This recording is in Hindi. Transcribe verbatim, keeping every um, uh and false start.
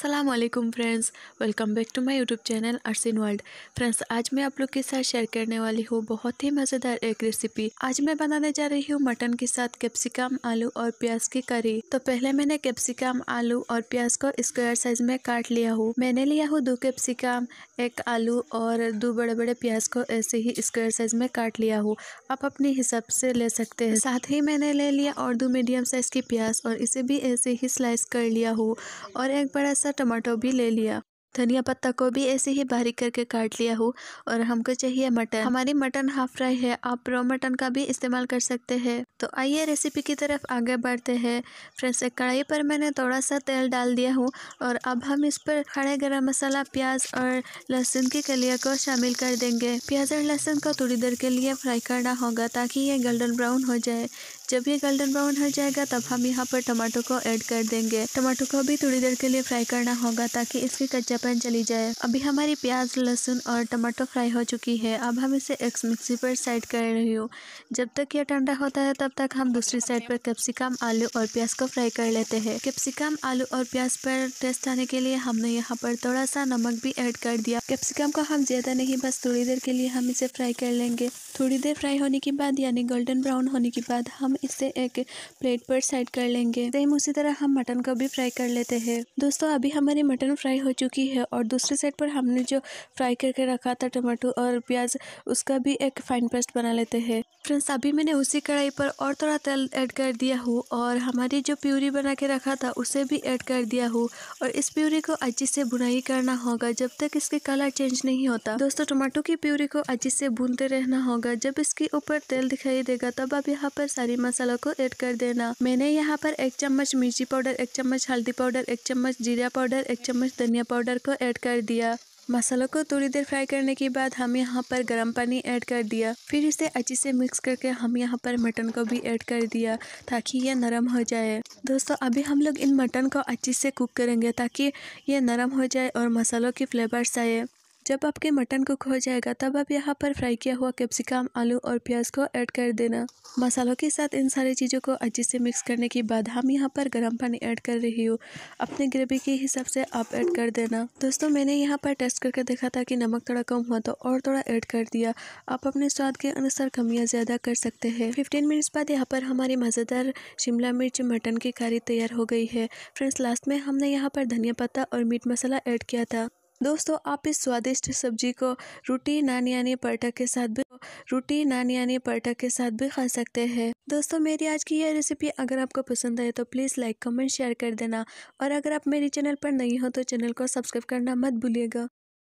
अस्सलामुअलैकुम friends, welcome back to my YouTube channel अर्सिन world. Friends, आज मैं आप लोग के साथ शेयर करने वाली हूँ बहुत ही मज़ेदार एक रेसिपी। आज मैं बनाने जा रही हूँ मटन के साथ कैप्सिकम, आलू और प्याज की करी। तो पहले मैंने कैप्सिकम, आलू और प्याज को स्क्वायर साइज में काट लिया हूँ। मैंने लिया हूँ दो कैप्सिकम, एक आलू और दो बड़े बड़े प्याज को ऐसे ही स्क्वायर साइज में काट लिया हूँ। आप अपने हिसाब से ले सकते हैं। साथ ही मैंने ले लिया और दो मीडियम साइज की प्याज और इसे भी ऐसे ही स्लाइस कर लिया हूँ और एक बड़ा सा टमाटो भी ले लिया। धनिया पत्ता को भी ऐसे ही बारीक करके काट लिया हूँ। और हमको चाहिए मटन। हमारी मटन हाफ फ्राई है, आप रॉ मटन का भी इस्तेमाल कर सकते हैं। तो आइए रेसिपी की तरफ आगे बढ़ते हैं। फ्रेंड्स, एक कढ़ाई पर मैंने थोड़ा सा तेल डाल दिया हूँ और अब हम इस पर खड़े गरम मसाला, प्याज और लहसुन की कलिया को शामिल कर देंगे। प्याज और लहसुन को थोड़ी देर के लिए फ्राई करना होगा ताकि ये गोल्डन ब्राउन हो जाए। जब ये गोल्डन ब्राउन हो जाएगा तब हम यहाँ पर टमाटो को ऐड कर देंगे। टमाटो को भी थोड़ी देर के लिए फ्राई करना होगा ताकि इसकी कच्चापन चली जाए। अभी हमारी प्याज, लहसुन और टमाटो फ्राई हो चुकी है। अब हम इसे एक मिक्सी पर साइड कर रही हूँ। जब तक ये ठंडा होता है तब तक हम दूसरी साइड पर कैप्सिकम, आलू और प्याज को फ्राई कर लेते हैं। कैप्सिकम, आलू और प्याज पर टेस्ट आने के लिए हमने यहाँ पर थोड़ा सा नमक भी ऐड कर दिया। कैप्सिकम को हम ज़्यादा नहीं, बस थोड़ी देर के लिए हम इसे फ्राई कर लेंगे। थोड़ी देर फ्राई होने के बाद यानी गोल्डन ब्राउन होने के बाद हम इसे एक प्लेट पर साइड कर लेंगे। सेम उसी तरह हम मटन को भी फ्राई कर लेते हैं। दोस्तों, अभी हमारी मटन फ्राई हो चुकी है और दूसरी साइड पर हमने जो फ्राई करके रखा था टमाटो और प्याज, उसका भी एक फाइन पेस्ट बना लेते हैं। फ्रेंड्स, अभी मैंने उसी कढ़ाई पर और थोड़ा तेल ऐड कर दिया हूँ और हमारी जो प्यूरी बना के रखा था उसे भी ऐड कर दिया हूँ और इस प्यूरी को अच्छे से भुनाई करना होगा जब तक इसके कलर चेंज नहीं होता। दोस्तों, टमाटो की प्यूरी को अच्छे से भूनते रहना होगा। जब इसके ऊपर तेल दिखाई देगा तब आप यहाँ पर सारी मसाला को ऐड कर देना। मैंने यहाँ पर एक चम्मच मिर्ची पाउडर, एक चम्मच हल्दी पाउडर, एक चम्मच जीरा पाउडर, एक चम्मच धनिया पाउडर को ऐड कर दिया। मसालों को थोड़ी देर फ्राई करने के बाद हम यहाँ पर गर्म पानी ऐड कर दिया। फिर इसे अच्छे से मिक्स करके हम यहाँ पर मटन को भी ऐड कर दिया ताकि यह नरम हो जाए। दोस्तों, अभी हम लोग इन मटन को अच्छे से कुक करेंगे ताकि यह नरम हो जाए और मसालों के फ्लेवर्स आए। जब आपके मटन कुक हो जाएगा तब आप यहाँ पर फ्राई किया हुआ कैप्सिकम, आलू और प्याज को ऐड कर देना। मसालों के साथ इन सारी चीज़ों को अच्छे से मिक्स करने के बाद हम यहाँ पर गर्म पानी ऐड कर रही हूँ। अपने ग्रेवी के हिसाब से आप ऐड कर देना। दोस्तों, मैंने यहाँ पर टेस्ट करके देखा था कि नमक थोड़ा कम हुआ तो और थोड़ा ऐड कर दिया। आप अपने स्वाद के अनुसार कम या ज़्यादा कर सकते हैं। फिफ्टीन मिनट्स बाद यहाँ पर हमारी मज़ेदार शिमला मिर्च मटन की करी तैयार हो गई है। फ्रेंड्स, लास्ट में हमने यहाँ पर धनिया पत्ता और मीट मसाला ऐड किया था। दोस्तों, आप इस स्वादिष्ट सब्जी को रोटी, नान यानी पराठा के साथ भी रोटी नान यानी पराठा के साथ भी खा सकते हैं। दोस्तों, मेरी आज की यह रेसिपी अगर आपको पसंद आए तो प्लीज़ लाइक, कमेंट, शेयर कर देना और अगर आप मेरे चैनल पर नए हो तो चैनल को सब्सक्राइब करना मत भूलिएगा।